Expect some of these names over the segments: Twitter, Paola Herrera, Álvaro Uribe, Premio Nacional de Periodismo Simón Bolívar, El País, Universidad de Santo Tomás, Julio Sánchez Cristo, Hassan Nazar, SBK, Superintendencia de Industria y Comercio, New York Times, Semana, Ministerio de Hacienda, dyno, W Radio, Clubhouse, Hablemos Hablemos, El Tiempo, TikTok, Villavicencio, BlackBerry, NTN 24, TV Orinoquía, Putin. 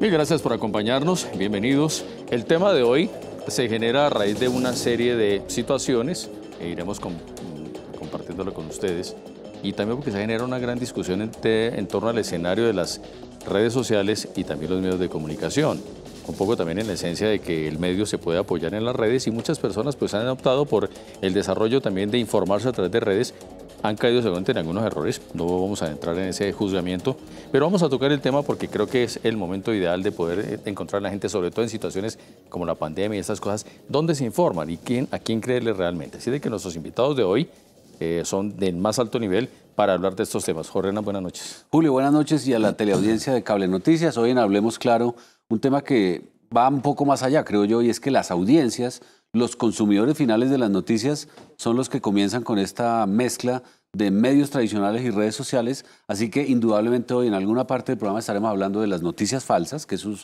Mil gracias por acompañarnos, bienvenidos. El tema de hoy se genera a raíz de una serie de situaciones e iremos compartiéndolo con ustedes, y también porque se genera una gran discusión en torno al escenario de las redes sociales y también los medios de comunicación. Un poco también en la esencia de que el medio se puede apoyar en las redes, y muchas personas pues han optado por el desarrollo también de informarse a través de redes. Han caído seguramente en algunos errores, no vamos a entrar en ese juzgamiento, pero vamos a tocar el tema porque creo que es el momento ideal de poder encontrar a la gente, sobre todo en situaciones como la pandemia y estas cosas, dónde se informan y a quién creerle realmente. Así de que nuestros invitados de hoy son del más alto nivel para hablar de estos temas. Jorge Hernán, buenas noches. Julio, buenas noches, y a la teleaudiencia de Cable Noticias. Hoy en Hablemos Claro, un tema que va un poco más allá, creo yo, y es que las audiencias, los consumidores finales de las noticias, son los que comienzan con esta mezcla de medios tradicionales y redes sociales, así que indudablemente hoy en alguna parte del programa estaremos hablando de las noticias falsas, que es un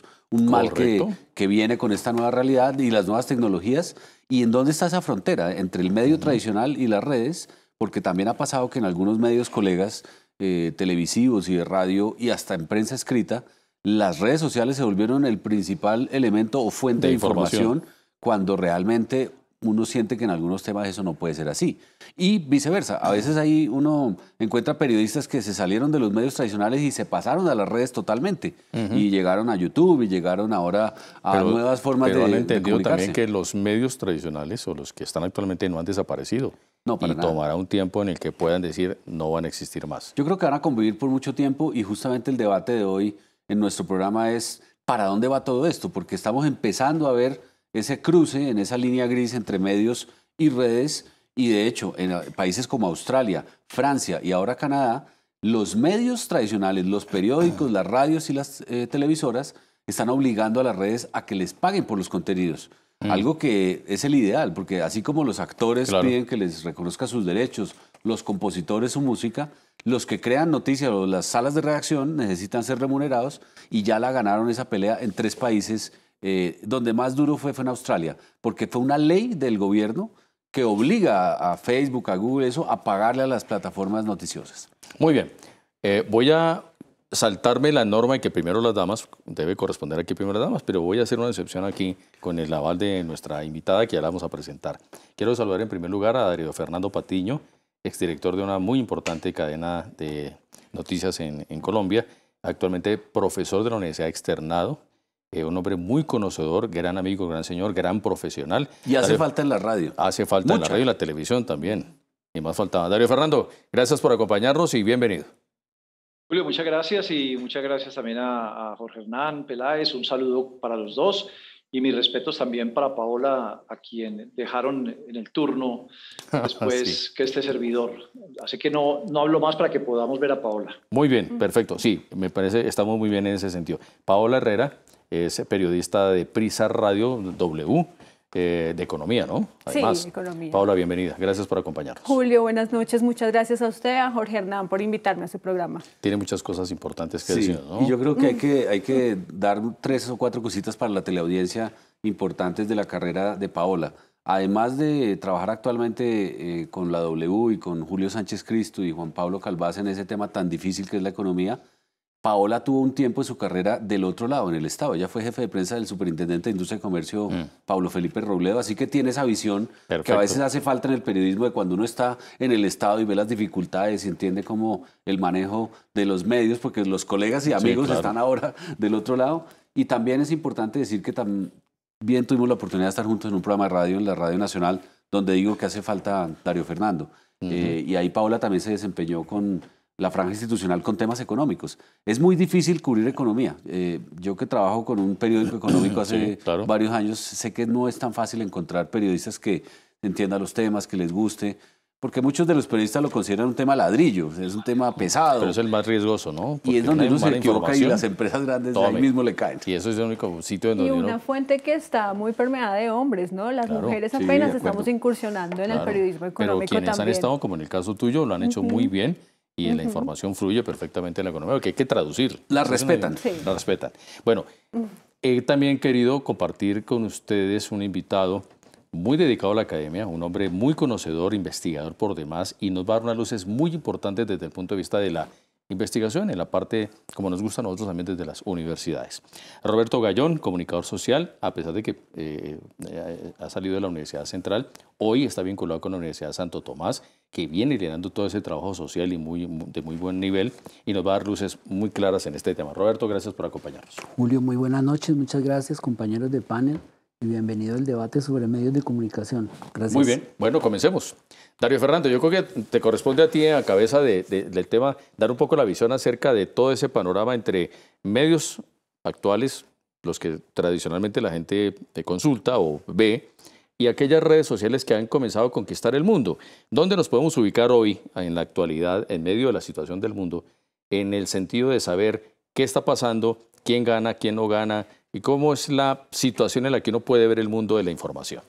mal que viene con esta nueva realidad y las nuevas tecnologías, y en dónde está esa frontera entre el medio tradicional y las redes, porque también ha pasado que en algunos medios colegas televisivos y de radio y hasta en prensa escrita, las redes sociales se volvieron el principal elemento o fuente de información cuando realmente uno siente que en algunos temas eso no puede ser así. Y viceversa, a veces ahí uno encuentra periodistas que se salieron de los medios tradicionales y se pasaron a las redes totalmente. Y llegaron a YouTube y llegaron ahora a nuevas formas de comunicarse. Pero han entendido también que los medios tradicionales o los que están actualmente no han desaparecido. No, para nada. Tomará un tiempo en el que puedan decir no van a existir más. Yo creo que van a convivir por mucho tiempo, y justamente el debate de hoy en nuestro programa es ¿para dónde va todo esto? Porque estamos empezando a ver ese cruce en esa línea gris entre medios y redes, y de hecho en países como Australia, Francia y ahora Canadá, los medios tradicionales, los periódicos, las radios y las televisoras están obligando a las redes a que les paguen por los contenidos. Algo que es el ideal, porque así como los actores piden que les reconozca sus derechos, los compositores su música, los que crean noticias o las salas de redacción necesitan ser remunerados, y ya la ganaron esa pelea en tres países. Donde más duro fue en Australia, porque fue una ley del gobierno que obliga a Facebook, a Google, eso, a pagarle a las plataformas noticiosas. Muy bien. Voy a saltarme la norma de que primero las damas, debe corresponder aquí primero las damas, pero voy a hacer una excepción aquí con el aval de nuestra invitada que ya la vamos a presentar. Quiero saludar en primer lugar a Darío Fernando Patiño, exdirector de una muy importante cadena de noticias en Colombia, actualmente profesor de la Universidad Externado. Un hombre muy conocedor, gran amigo, gran señor, gran profesional. Y hace falta en la radio. Hace falta en la radio y la televisión también. Y más faltaba. Darío Fernando, gracias por acompañarnos y bienvenido. Julio, muchas gracias, y muchas gracias también a Jorge Hernán Peláez. Un saludo para los dos, y mis respetos también para Paola, a quien dejaron en el turno después que este servidor. Así que no hablo más para que podamos ver a Paola. Muy bien, perfecto. Sí, me parece, estamos muy bien en ese sentido. Paola Herrera es periodista de Prisa Radio W, de economía, ¿no? Además, sí, economía. Paola, bienvenida. Gracias por acompañarnos. Julio, buenas noches. Muchas gracias a usted, a Jorge Hernán, por invitarme a su programa. Tiene muchas cosas importantes que decir, ¿no? Y yo creo que hay que dar 3 o 4 cositas para la teleaudiencia importantes de la carrera de Paola. Además de trabajar actualmente con la W y con Julio Sánchez Cristo y Juan Pablo Calvás en ese tema tan difícil que es la economía, Paola tuvo un tiempo en su carrera del otro lado, en el Estado. Ella fue jefe de prensa del Superintendente de Industria y Comercio, Pablo Felipe Robledo, así que tiene esa visión que a veces hace falta en el periodismo, de cuando uno está en el Estado y ve las dificultades y entiende cómo el manejo de los medios, porque los colegas y amigos están ahora del otro lado. Y también es importante decir que también tuvimos la oportunidad de estar juntos en un programa de radio, en la Radio Nacional, donde digo que hace falta Darío Fernando. Y ahí Paola también se desempeñó con la franja institucional con temas económicos. Es muy difícil cubrir economía. Yo que trabajo con un periódico económico hace varios años, sé que no es tan fácil encontrar periodistas que entiendan los temas, que les guste, porque muchos de los periodistas lo consideran un tema ladrillo, es un tema pesado. Pero es el más riesgoso, ¿no? Porque y es donde uno se equivoca y las empresas grandes ahí mismo le caen. Y eso es el único sitio donde... Y una fuente que está muy permeada de hombres, ¿no? Las mujeres apenas estamos incursionando en el periodismo económico también. Pero quienes han estado, como en el caso tuyo, lo han hecho muy bien. Y la información fluye perfectamente en la economía, porque hay que traducir. La respetan. Sí. La respetan. Bueno, he también querido compartir con ustedes un invitado muy dedicado a la academia, un hombre muy conocedor, investigador por demás, y nos va a dar unas luces muy importantes desde el punto de vista de la investigación en la parte, como nos gusta a nosotros también desde las universidades. Roberto Gallón, comunicador social, a pesar de que ha salido de la Universidad Central, hoy está vinculado con la Universidad de Santo Tomás, que viene liderando todo ese trabajo social y de muy buen nivel, y nos va a dar luces muy claras en este tema. Roberto, gracias por acompañarnos. Julio, muy buenas noches, muchas gracias compañeros de panel. Y bienvenido al debate sobre medios de comunicación. Gracias. Muy bien. Bueno, comencemos. Darío Fernando, yo creo que te corresponde a ti, a cabeza del tema, dar un poco la visión acerca de todo ese panorama entre medios actuales, los que tradicionalmente la gente consulta o ve, y aquellas redes sociales que han comenzado a conquistar el mundo. ¿Dónde nos podemos ubicar hoy, en la actualidad, en medio de la situación del mundo, en el sentido de saber qué está pasando, quién gana, quién no gana, y cómo es la situación en la que uno puede ver el mundo de la información?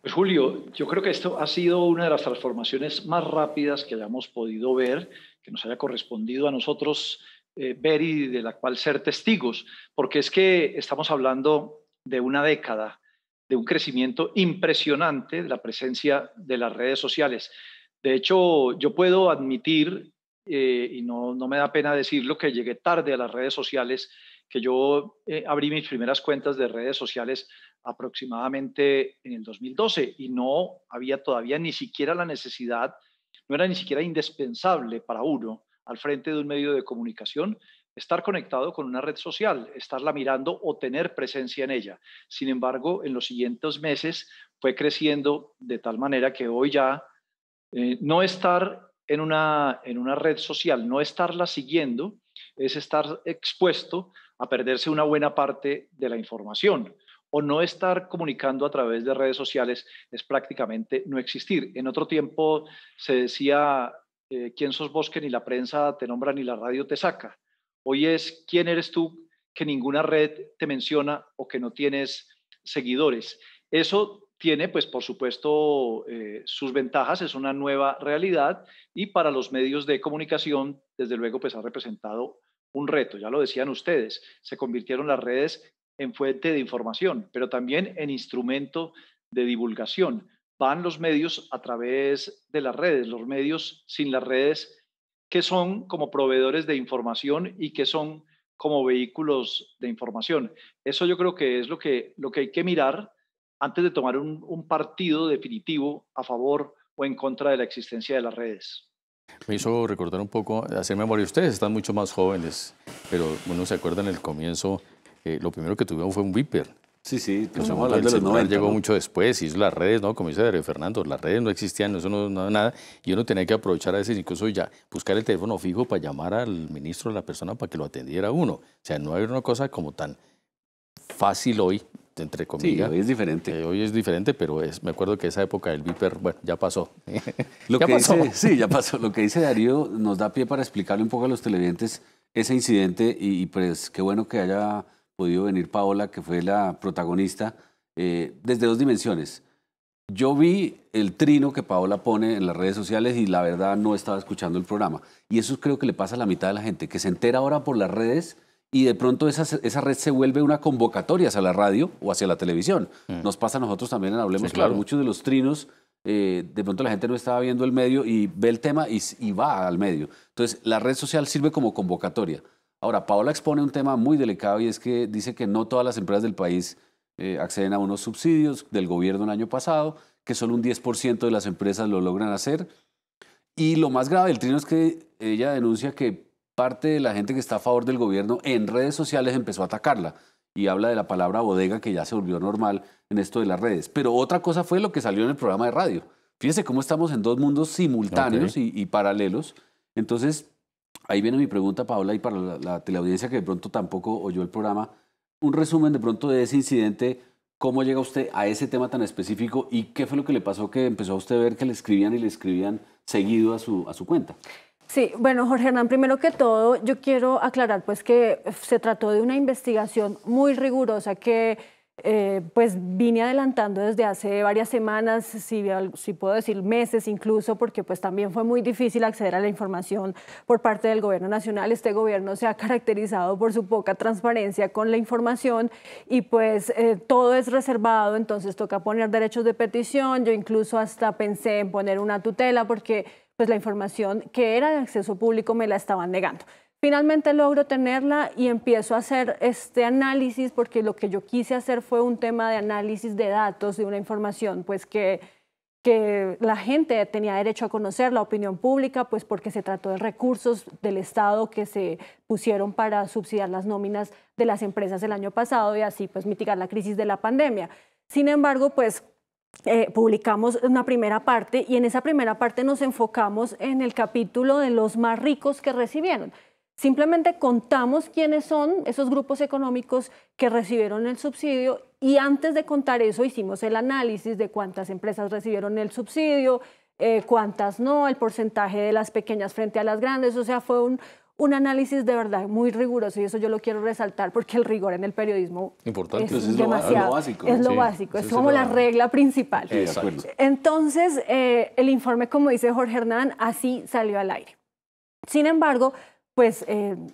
Pues Julio, yo creo que esto ha sido una de las transformaciones más rápidas que hayamos podido ver, que nos haya correspondido a nosotros ver y de la cual ser testigos, porque es que estamos hablando de una década, de un crecimiento impresionante de la presencia de las redes sociales. De hecho, yo puedo admitir, y no me da pena decirlo, que llegué tarde a las redes sociales, que yo abrí mis primeras cuentas de redes sociales aproximadamente en el 2012 y no había todavía ni siquiera la necesidad, no era ni siquiera indispensable para uno al frente de un medio de comunicación estar conectado con una red social, estarla mirando o tener presencia en ella. Sin embargo, en los siguientes meses fue creciendo de tal manera que hoy ya no estar en una red social, no estarla siguiendo, es estar expuesto a perderse una buena parte de la información, o no estar comunicando a través de redes sociales es prácticamente no existir. En otro tiempo se decía, ¿quién sos vos que ni la prensa te nombra ni la radio te saca? Hoy es, ¿quién eres tú que ninguna red te menciona o que no tienes seguidores? Eso tiene, pues por supuesto, sus ventajas, es una nueva realidad y para los medios de comunicación, desde luego, pues ha representado un reto, ya lo decían ustedes, se convirtieron las redes en fuente de información, pero también en instrumento de divulgación. Van los medios a través de las redes, los medios sin las redes que son como proveedores de información y que son como vehículos de información. Eso yo creo que es lo que hay que mirar antes de tomar un partido definitivo a favor o en contra de la existencia de las redes. Me hizo recordar un poco, hacer memoria, ustedes están mucho más jóvenes, pero uno se acuerda en el comienzo, lo primero que tuvieron fue un beeper. Sí, sí. El celular llegó mucho después, hizo las redes, ¿no? Como dice Darío Fernando, las redes no existían, eso no nada, y uno tenía que aprovechar a veces incluso ya buscar el teléfono fijo para llamar al ministro, a la persona para que lo atendiera uno. O sea, no había una cosa como tan fácil hoy, entre comillas. Sí, hoy es diferente. Hoy es diferente, pero me acuerdo que esa época del beeper, bueno, ya pasó. ya pasó. Lo que dice Darío nos da pie para explicarle un poco a los televidentes ese incidente y pues qué bueno que haya podido venir Paola, que fue la protagonista, desde dos dimensiones. Yo vi el trino que Paola pone en las redes sociales y la verdad no estaba escuchando el programa. Y eso creo que le pasa a la mitad de la gente, que se entera ahora por las redes. Y de pronto esa red se vuelve una convocatoria hacia la radio o hacia la televisión. Nos pasa a nosotros también en Hablemos, sí, claro. Muchos de los trinos, de pronto la gente no estaba viendo el medio y ve el tema y va al medio. Entonces, la red social sirve como convocatoria. Ahora, Paola expone un tema muy delicado y es que dice que no todas las empresas del país acceden a unos subsidios del gobierno el año pasado, que solo un 10% de las empresas lo logran hacer. Y lo más grave del trino es que ella denuncia que parte de la gente que está a favor del gobierno en redes sociales empezó a atacarla y habla de la palabra bodega que ya se volvió normal en esto de las redes. Pero otra cosa fue lo que salió en el programa de radio. Fíjense cómo estamos en dos mundos simultáneos, okay, y paralelos. Entonces, ahí viene mi pregunta, Paola, y para la teleaudiencia que de pronto tampoco oyó el programa, un resumen de pronto de ese incidente, cómo llega usted a ese tema tan específico y qué fue lo que le pasó que empezó a usted a ver que le escribían seguido a su cuenta. Sí, bueno, Jorge Hernán, primero que todo, yo quiero aclarar pues que se trató de una investigación muy rigurosa que pues vine adelantando desde hace varias semanas, si puedo decir meses incluso, porque pues también fue muy difícil acceder a la información por parte del gobierno nacional. Este gobierno se ha caracterizado por su poca transparencia con la información y pues todo es reservado, entonces toca poner derechos de petición. Yo incluso hasta pensé en poner una tutela porque pues la información que era de acceso público me la estaban negando. Finalmente logro tenerla y empiezo a hacer este análisis, porque lo que yo quise hacer fue un tema de análisis de datos, de una información pues que la gente tenía derecho a conocer, la opinión pública, pues porque se trató de recursos del Estado que se pusieron para subsidiar las nóminas de las empresas el año pasado y así pues mitigar la crisis de la pandemia. Sin embargo, pues publicamos una primera parte y en esa primera parte nos enfocamos en el capítulo de los más ricos que recibieron. Simplemente contamos quiénes son esos grupos económicos que recibieron el subsidio y antes de contar eso hicimos el análisis de cuántas empresas recibieron el subsidio, cuántas no, el porcentaje de las pequeñas frente a las grandes. O sea, fue un análisis de verdad muy riguroso y eso yo lo quiero resaltar porque el rigor en el periodismo importante, es demasiado, lo básico. Es lo básico, es como la regla principal. Exacto. Entonces, el informe, como dice Jorge Hernán, así salió al aire. Sin embargo, pues en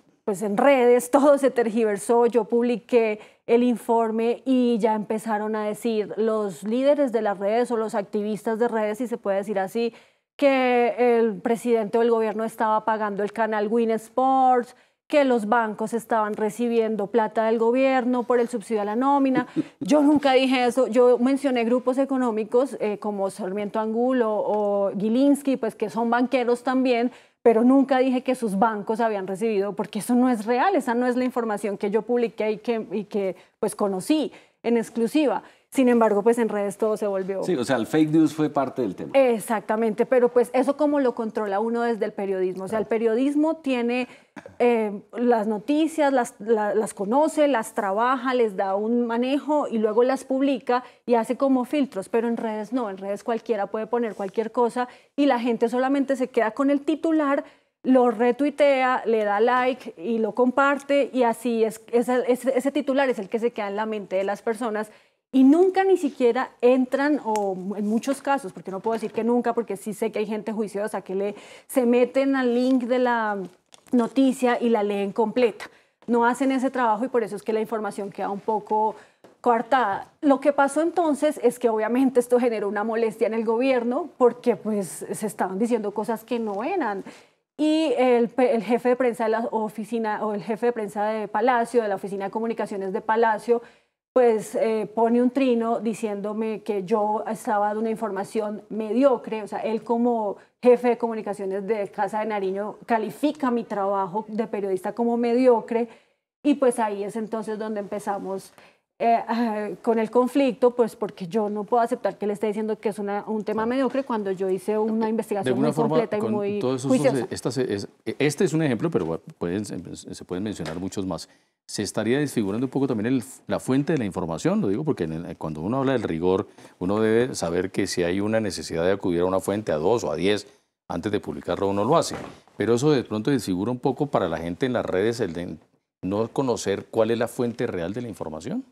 redes todo se tergiversó, yo publiqué el informe y ya empezaron a decir los líderes de las redes o los activistas de redes, si se puede decir así, que el presidente del gobierno estaba pagando el canal Win Sports, que los bancos estaban recibiendo plata del gobierno por el subsidio a la nómina. Yo nunca dije eso, yo mencioné grupos económicos como Sarmiento Angulo o Gilinski, pues que son banqueros también, pero nunca dije que sus bancos habían recibido, porque eso no es real, esa no es la información que yo publiqué y que pues conocí en exclusiva. Sin embargo, pues en redes todo se volvió... Sí, o sea, el fake news fue parte del tema. Exactamente, pero pues eso como lo controla uno desde el periodismo. O sea, el periodismo tiene las noticias, las conoce, las trabaja, les da un manejo y luego las publica y hace como filtros, pero en redes no, en redes cualquiera puede poner cualquier cosa y la gente solamente se queda con el titular, lo retuitea, le da like y lo comparte y así ese titular es el que se queda en la mente de las personas y nunca ni siquiera entran, o en muchos casos, porque no puedo decir que nunca, porque sí sé que hay gente juiciosa que se meten al link de la noticia y la leen completa. No hacen ese trabajo y por eso es que la información queda un poco coartada. Lo que pasó entonces es que obviamente esto generó una molestia en el gobierno porque pues se estaban diciendo cosas que no eran. Y el jefe de prensa de la oficina, o el jefe de prensa de Palacio, de la Oficina de Comunicaciones de Palacio, pues pone un trino diciéndome que yo estaba de una información mediocre. O sea, él como jefe de comunicaciones de Casa de Nariño califica mi trabajo de periodista como mediocre y pues ahí es entonces donde empezamos con el conflicto, pues porque yo no puedo aceptar que le esté diciendo que es un tema mediocre cuando yo hice una investigación muy completa y muy juiciosa. Este es un ejemplo, pero se pueden mencionar muchos más. Se estaría desfigurando un poco también la fuente de la información, lo digo porque cuando uno habla del rigor, uno debe saber que si hay una necesidad de acudir a una fuente, a 2 o a 10, antes de publicarlo uno lo hace. Pero eso de pronto desfigura un poco para la gente en las redes el de no conocer cuál es la fuente real de la información.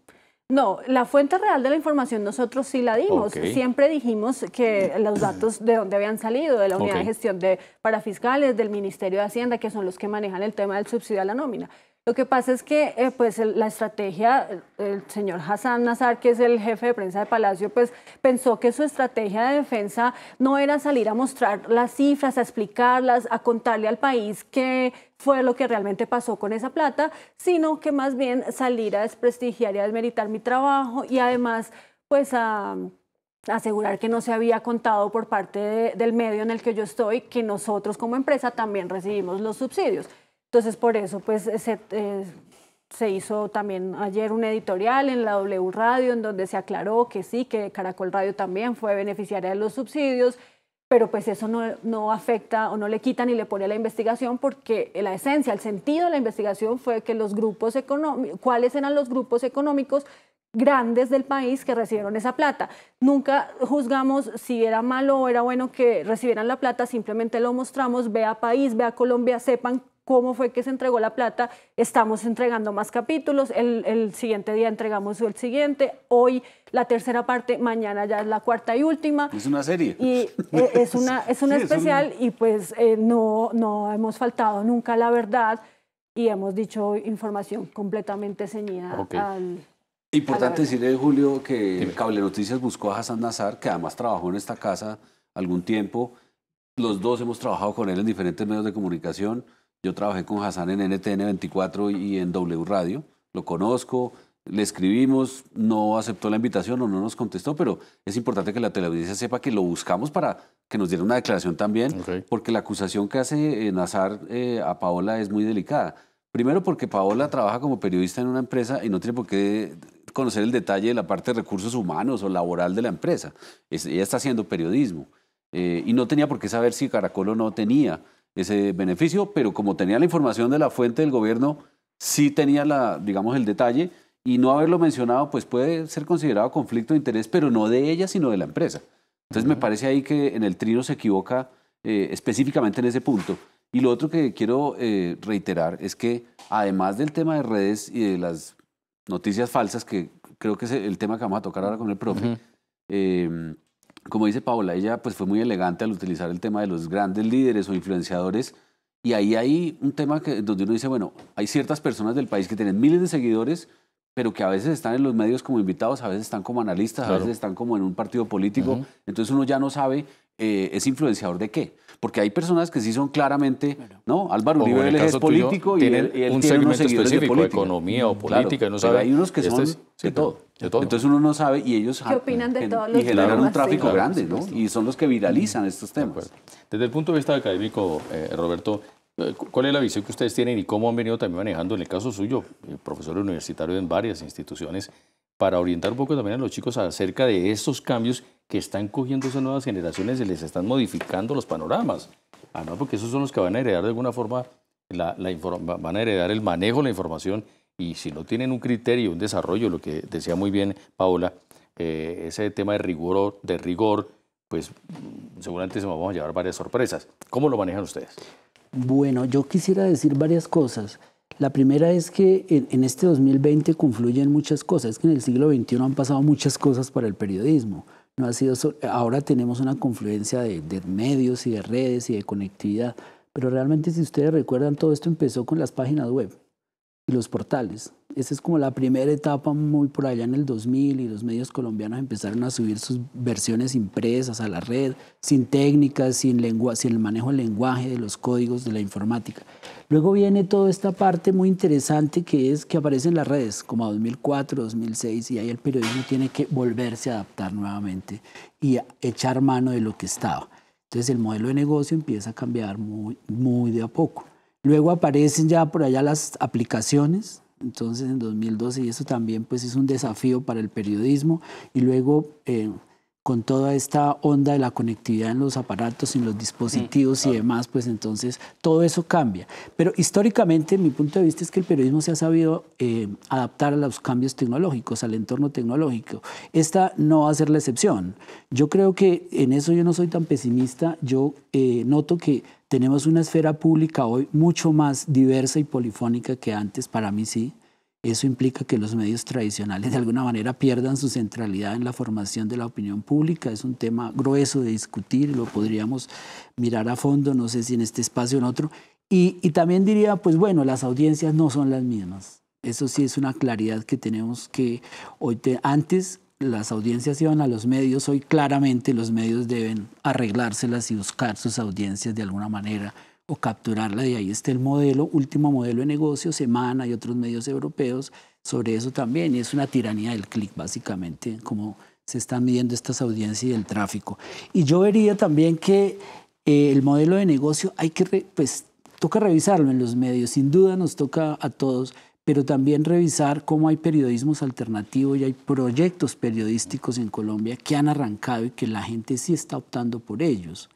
No, la fuente real de la información nosotros sí la dimos. Okay. Siempre dijimos que los datos de dónde habían salido, de la unidad de gestión de parafiscales, del Ministerio de Hacienda, que son los que manejan el tema del subsidio a la nómina. Lo que pasa es que pues la estrategia, el señor Hassan Nazar, que es el jefe de prensa de Palacio, pues pensó que su estrategia de defensa no era salir a mostrar las cifras, a explicarlas, a contarle al país qué fue lo que realmente pasó con esa plata, sino que más bien salir a desprestigiar y a desmeritar mi trabajo y además pues a asegurar que no se había contado por parte del medio en el que yo estoy que nosotros como empresa también recibimos los subsidios. Entonces, por eso pues, se hizo también ayer un editorial en la W Radio en donde se aclaró que sí, que Caracol Radio también fue beneficiaria de los subsidios, pero pues eso no afecta o no le quita ni le pone a la investigación porque la esencia, el sentido de la investigación fue que los grupos económicos, cuáles eran los grupos económicos grandes del país que recibieron esa plata. Nunca juzgamos si era malo o era bueno que recibieran la plata, simplemente lo mostramos, vea país, vea Colombia, sepan cómo fue que se entregó la plata. Estamos entregando más capítulos, el siguiente día entregamos el siguiente, hoy la tercera parte, mañana ya es la cuarta y última. Es una serie. Y es una especial y pues no hemos faltado nunca a la verdad y hemos dicho información completamente ceñida al... Importante decirle, Julio, que Cable Noticias buscó a Hassan Nazar, que además trabajó en esta casa algún tiempo, Los dos hemos trabajado con él en diferentes medios de comunicación. Yo trabajé con Hassan en NTN 24 y en W Radio. Lo conozco, le escribimos, no aceptó la invitación o no nos contestó, pero es importante que la teleaudiencia sepa que lo buscamos para que nos diera una declaración también, porque la acusación que hace Nazar a Paola es muy delicada. Primero porque Paola trabaja como periodista en una empresa y no tiene por qué conocer el detalle de la parte de recursos humanos o laboral de la empresa. Ella está haciendo periodismo. Y no tenía por qué saber si Caracol o no tenía ese beneficio, pero como tenía la información de la fuente del gobierno, sí tenía la, digamos, el detalle, y no haberlo mencionado pues puede ser considerado conflicto de interés, pero no de ella, sino de la empresa. Entonces me parece ahí que en el trino se equivoca específicamente en ese punto. Y lo otro que quiero reiterar es que además del tema de redes y de las noticias falsas, que creo que es el tema que vamos a tocar ahora con el profe, como dice Paola, ella pues fue muy elegante al utilizar el tema de los grandes líderes o influenciadores, y ahí hay un tema que, donde uno dice, bueno, hay ciertas personas del país que tienen miles de seguidores, pero que a veces están en los medios como invitados, a veces están como analistas, a veces están como en un partido político, entonces uno ya no sabe, ¿es influenciador de qué? Porque hay personas que sí son claramente, ¿no? Álvaro Uribe es político y él un tiene unos seguidores de política, economía o política, claro, no sabe. Pero hay unos que son de todo. Entonces uno no sabe y ellos opinan de todos los generan un tráfico grande, ¿no? Y son los que viralizan estos temas. Desde el punto de vista académico, Roberto, ¿cuál es la visión que ustedes tienen y cómo han venido también manejando, en el caso suyo, profesor universitario en varias instituciones, para orientar un poco también a los chicos acerca de estos cambios que están cogiendo esas nuevas generaciones y les están modificando los panoramas? Además, porque esos son los que van a heredar de alguna forma, van a heredar el manejo de la información, y si no tienen un criterio, un desarrollo, lo que decía muy bien Paola, ese tema de rigor, pues seguramente se nos vamos a llevar varias sorpresas. ¿Cómo lo manejan ustedes? Bueno, yo quisiera decir varias cosas. La primera es que en este 2020 confluyen muchas cosas. Es que en el siglo XXI han pasado muchas cosas para el periodismo. No ha sido ahora tenemos una confluencia de medios y de redes y de conectividad. Pero realmente, si ustedes recuerdan, todo esto empezó con las páginas web y los portales. Esa es como la primera etapa, muy por allá en el 2000, y los medios colombianos empezaron a subir sus versiones impresas a la red, sin técnicas, sin el manejo del lenguaje, de los códigos, de la informática. Luego viene toda esta parte muy interesante que es que aparecen las redes, como a 2004, 2006, y ahí el periodismo tiene que volverse a adaptar nuevamente y a echar mano de lo que estaba. Entonces el modelo de negocio empieza a cambiar muy, muy de a poco. Luego aparecen ya por allá las aplicaciones, entonces en 2012, y eso también pues es un desafío para el periodismo. Y luego con toda esta onda de la conectividad en los aparatos, en los dispositivos y demás, pues entonces todo eso cambia. Pero históricamente, mi punto de vista es que el periodismo se ha sabido adaptar a los cambios tecnológicos, al entorno tecnológico. Esta no va a ser la excepción. Yo creo que en eso yo no soy tan pesimista. Yo noto que tenemos una esfera pública hoy mucho más diversa y polifónica que antes, para mí sí. Eso implica que los medios tradicionales de alguna manera pierdan su centralidad en la formación de la opinión pública. Es un tema grueso de discutir, lo podríamos mirar a fondo, no sé si en este espacio o en otro. Y también diría, pues bueno, las audiencias no son las mismas. Eso sí es una claridad que tenemos que hoy antes las audiencias iban a los medios, hoy claramente los medios deben arreglárselas y buscar sus audiencias de alguna manera o capturarla, y ahí está el modelo, último modelo de negocio, Semana y otros medios europeos, sobre eso también, y es una tiranía del clic básicamente, como se están midiendo estas audiencias y el tráfico. Y yo vería también que el modelo de negocio hay que, pues, toca revisarlo en los medios, sin duda nos toca a todos, pero también revisar cómo hay periodismos alternativos y hay proyectos periodísticos en Colombia que han arrancado y que la gente sí está optando por ellos.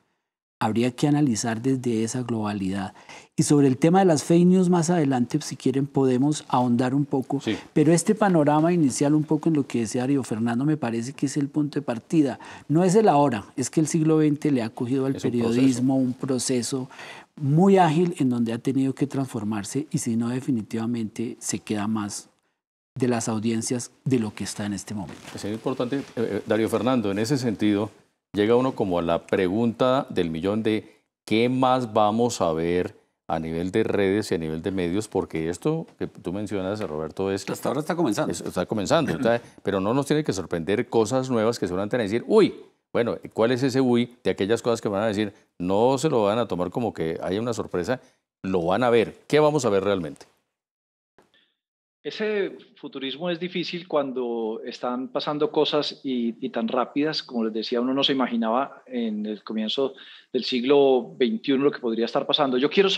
Habría que analizar desde esa globalidad. Y sobre el tema de las fake news, más adelante, si quieren, podemos ahondar un poco. Sí. Pero este panorama inicial, un poco en lo que decía Darío Fernando, me parece que es el punto de partida. No es el ahora, es que el siglo XX le ha cogido al periodismo un proceso muy ágil en donde ha tenido que transformarse, y si no, definitivamente se queda más de las audiencias de lo que está en este momento. Es importante, Darío Fernando, en ese sentido, llega uno como a la pregunta del millón de qué más vamos a ver a nivel de redes y a nivel de medios, porque esto que tú mencionas, Roberto, es... Hasta ahora está comenzando. Está comenzando, pero no nos tiene que sorprender cosas nuevas que seguramente van a decir, uy, Bueno, ¿cuál es ese uy de aquellas cosas que van a decir? No se lo van a tomar como que haya una sorpresa, lo van a ver. ¿Qué vamos a ver realmente? Ese futurismo es difícil cuando están pasando cosas y tan rápidas, como les decía, uno no se imaginaba en el comienzo del siglo XXI lo que podría estar pasando. Yo quiero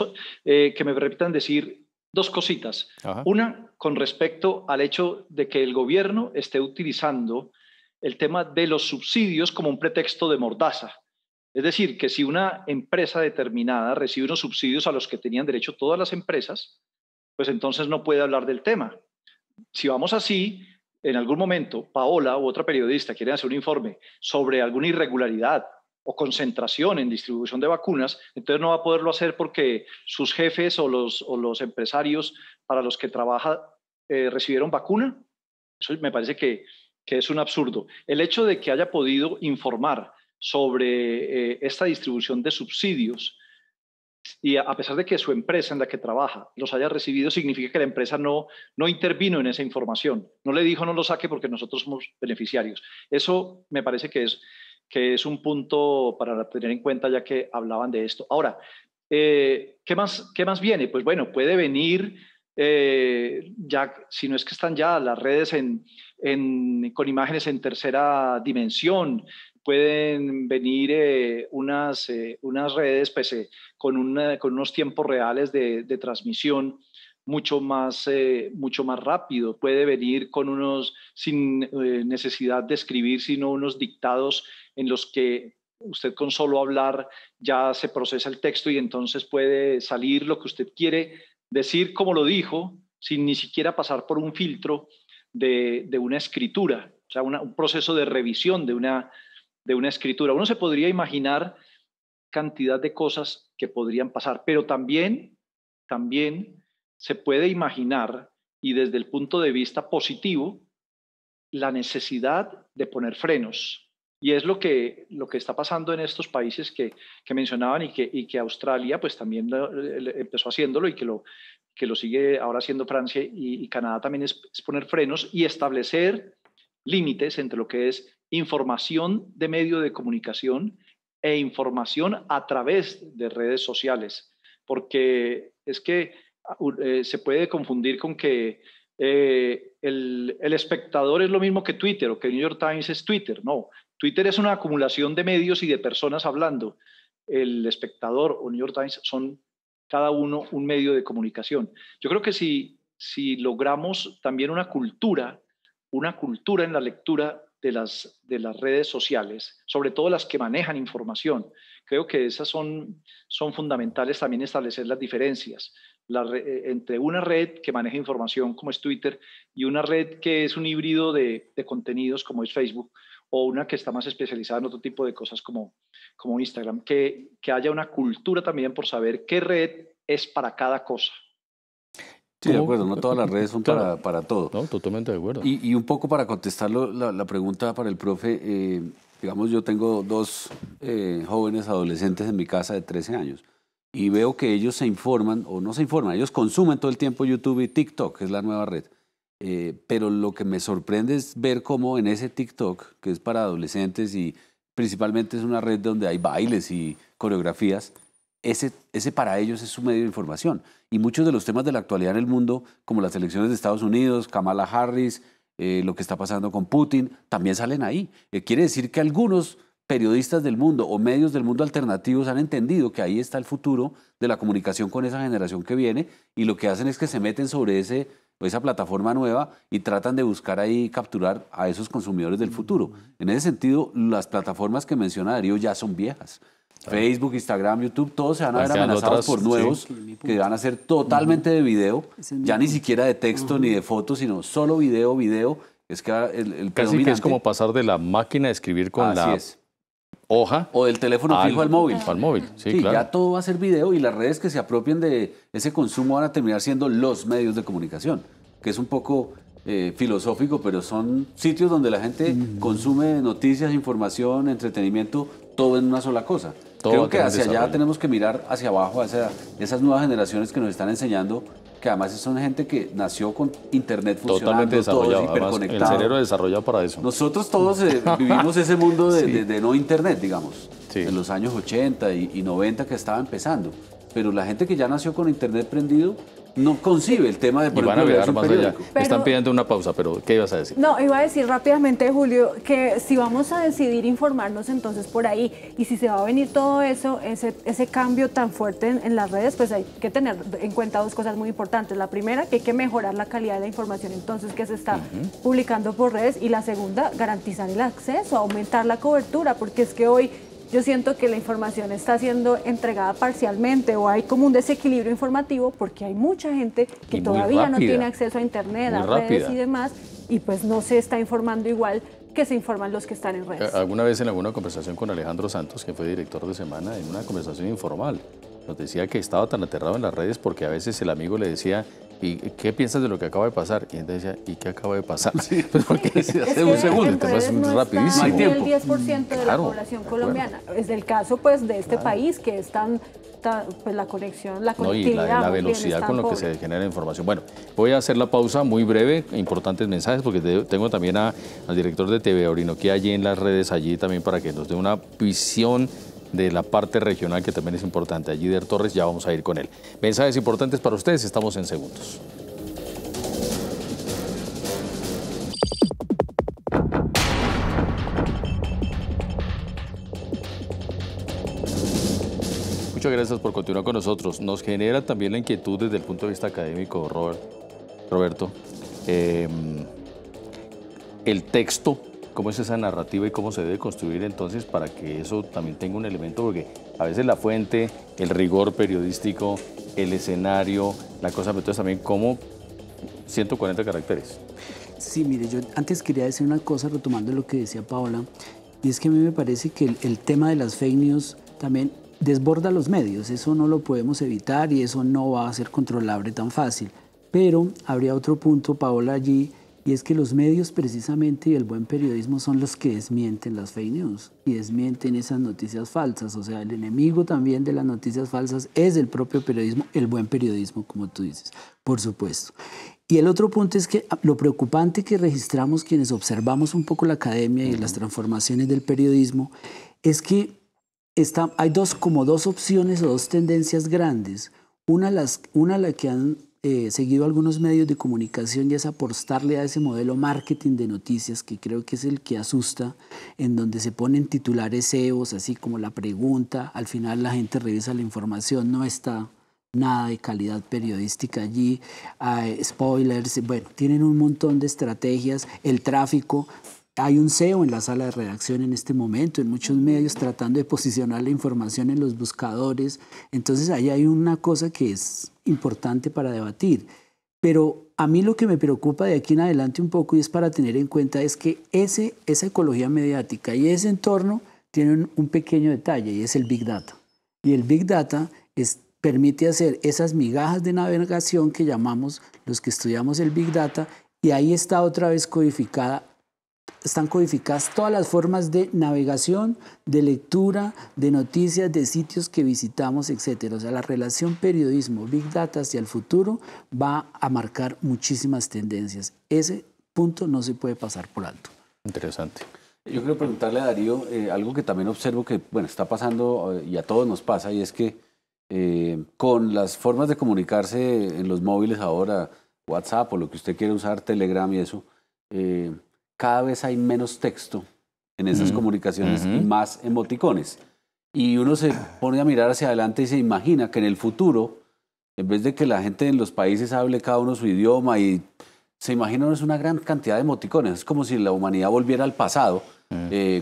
que me permitan decir dos cositas. Ajá. Una, con respecto al hecho de que el gobierno esté utilizando el tema de los subsidios como un pretexto de mordaza. Es decir, que si una empresa determinada recibe unos subsidios a los que tenían derecho todas las empresas, pues entonces no puede hablar del tema. Si vamos así, en algún momento Paola u otra periodista quieren hacer un informe sobre alguna irregularidad o concentración en distribución de vacunas, entonces no va a poderlo hacer porque sus jefes o los empresarios para los que trabaja recibieron vacuna. Eso me parece que es un absurdo. El hecho de que haya podido informar sobre esta distribución de subsidios, y a pesar de que su empresa en la que trabaja los haya recibido, significa que la empresa no intervino en esa información. No le dijo no lo saque porque nosotros somos beneficiarios. Eso me parece que es un punto para tener en cuenta, ya que hablaban de esto. Ahora, ¿qué más viene? Pues bueno, puede venir, ya, si no es que están ya las redes con imágenes en tercera dimensión. Pueden venir unas redes pues, con unos tiempos reales de transmisión mucho más rápido. Puede venir con unos, sin necesidad de escribir, sino unos dictados en los que usted con solo hablar ya se procesa el texto y entonces puede salir lo que usted quiere decir como lo dijo, sin ni siquiera pasar por un filtro de una escritura, o sea, un proceso de revisión de una escritura. Uno se podría imaginar cantidad de cosas que podrían pasar, pero también se puede imaginar, y desde el punto de vista positivo, la necesidad de poner frenos. Y es lo que está pasando en estos países que mencionaban y que Australia pues también empezó haciéndolo y que lo sigue ahora haciendo Francia y Canadá también, es poner frenos y establecer límites entre lo que es información de medio de comunicación e información a través de redes sociales, porque es que se puede confundir con que el espectador es lo mismo que Twitter o que New York Times es Twitter. No, Twitter es una acumulación de medios y de personas hablando. El espectador o New York Times son cada uno un medio de comunicación. Yo creo que si logramos también una cultura en la lectura de las redes sociales, sobre todo las que manejan información. Creo que esas son fundamentales, también establecer las diferencias entre una red que maneja información como es Twitter y una red que es un híbrido de contenidos como es Facebook, o una que está más especializada en otro tipo de cosas como Instagram. Que haya una cultura también por saber qué red es para cada cosa. Sí, ¿cómo? De acuerdo, no todas las redes son claro, para todo. No, totalmente de acuerdo. Y un poco para contestar la pregunta para el profe, digamos, yo tengo dos jóvenes adolescentes en mi casa de 13 años y veo que ellos se informan, o no se informan, ellos consumen todo el tiempo YouTube y TikTok, que es la nueva red. Pero lo que me sorprende es ver cómo en ese TikTok, que es para adolescentes y principalmente es una red donde hay bailes y coreografías, ese para ellos es su medio de información. Y muchos de los temas de la actualidad en el mundo, como las elecciones de Estados Unidos, Kamala Harris, lo que está pasando con Putin, también salen ahí. Quiere decir que algunos periodistas del mundo o medios del mundo alternativos han entendido que ahí está el futuro de la comunicación con esa generación que viene, y lo que hacen es que se meten sobre esa plataforma nueva y tratan de buscar ahí capturar a esos consumidores del futuro. En ese sentido, las plataformas que menciona Darío ya son viejas. Facebook, Instagram, YouTube, todos se van a ver amenazados por nuevos, sí, que van a ser totalmente de video, ya ni siquiera de texto ni de fotos, sino solo video. Es que el casi que es como pasar de la máquina a escribir con la hoja o del teléfono fijo al móvil. Sí, claro. Ya todo va a ser video, y las redes que se apropien de ese consumo van a terminar siendo los medios de comunicación, que es un poco filosófico, pero son sitios donde la gente consume noticias, información, entretenimiento, todo en una sola cosa. Creo que hacia allá tenemos que mirar hacia abajo, hacia esas nuevas generaciones que nos están enseñando que además son gente que nació con internet funcionando, totalmente desarrollado, todos hiperconectados. El cerebro desarrollado para eso. Nosotros todos vivimos ese mundo de, sí, de no internet, digamos, sí, en los años 80 y 90 que estaba empezando. Pero la gente que ya nació con internet prendido no concibe el tema de... Por ejemplo, van a llegar más allá. Pero, están pidiendo una pausa, pero ¿qué ibas a decir? No, iba a decir rápidamente, Julio, que si vamos a decidir informarnos entonces por ahí, y si se va a venir todo eso, ese cambio tan fuerte en las redes, pues hay que tener en cuenta dos cosas muy importantes. La primera, que hay que mejorar la calidad de la información entonces que se está publicando por redes, y la segunda, garantizar el acceso, aumentar la cobertura, porque es que hoy... Yo siento que la información está siendo entregada parcialmente, o hay como un desequilibrio informativo porque hay mucha gente que todavía no tiene acceso a internet, a redes y demás, y pues no se está informando igual que se informan los que están en redes. Alguna vez en alguna conversación con Alejandro Santos, que fue director de Semana, en una conversación informal, nos decía que estaba tan aterrado en las redes porque a veces el amigo le decía... ¿Y qué piensas de lo que acaba de pasar? Y entonces decía, ¿y qué acaba de pasar? Sí, pues porque sí, hace un segundo, te pasa rapidísimo. Hay tiempo. El 10% de la población colombiana. Es el caso pues de este país que es tan pues la conexión, la conectividad. No, y la velocidad con lo que se genera información. Bueno, voy a hacer la pausa muy breve, importantes mensajes, porque tengo también al director de TV Orinoquía allí en las redes, allí también para que nos dé una visión de la parte regional que también es importante. A Jider Torres ya vamos a ir con él. Mensajes importantes para ustedes, estamos en segundos. Muchas gracias por continuar con nosotros. Nos genera también la inquietud desde el punto de vista académico, Roberto. El texto, ¿cómo es esa narrativa y cómo se debe construir entonces para que eso también tenga un elemento? Porque a veces la fuente, el rigor periodístico, el escenario, la cosa, pero entonces también como 140 caracteres. Sí, mire, yo antes quería decir una cosa retomando lo que decía Paola, y es que a mí me parece que el tema de las fake news también desborda los medios, eso no lo podemos evitar y eso no va a ser controlable tan fácil. Pero habría otro punto, Paola, allí, y es que los medios precisamente y el buen periodismo son los que desmienten las fake news y desmienten esas noticias falsas. O sea, el enemigo también de las noticias falsas es el propio periodismo, el buen periodismo, como tú dices, por supuesto. Y el otro punto es que lo preocupante que registramos quienes observamos un poco la academia y las transformaciones del periodismo es que hay como dos opciones o dos tendencias grandes. Una la que han seguido algunos medios de comunicación, y es apostarle a ese modelo marketing de noticias que creo que es el que asusta, en donde se ponen titulares CEOs, así como la pregunta, al final la gente revisa la información, no está nada de calidad periodística allí, spoilers, bueno, tienen un montón de estrategias, el tráfico. Hay un CEO en la sala de redacción en este momento, en muchos medios, tratando de posicionar la información en los buscadores. Entonces, ahí hay una cosa que es importante para debatir. Pero a mí lo que me preocupa de aquí en adelante un poco, y es para tener en cuenta, es que esa ecología mediática y ese entorno tienen un pequeño detalle, y es el Big Data. Y el Big Data permite hacer esas migajas de navegación que llamamos los que estudiamos el Big Data, y ahí está otra vez codificada. Están codificadas todas las formas de navegación, de lectura, de noticias, de sitios que visitamos, etc. O sea, la relación periodismo, Big Data hacia el futuro va a marcar muchísimas tendencias. Ese punto no se puede pasar por alto. Interesante. Yo quiero preguntarle a Darío algo que también observo que está pasando y a todos nos pasa, y es que con las formas de comunicarse en los móviles ahora, WhatsApp o lo que usted quiere usar, Telegram y eso, cada vez hay menos texto en esas comunicaciones y más emoticones. Y uno se pone a mirar hacia adelante y se imagina que en el futuro, en vez de que la gente en los países hable cada uno su idioma, y se imagina una gran cantidad de emoticones. Es como si la humanidad volviera al pasado,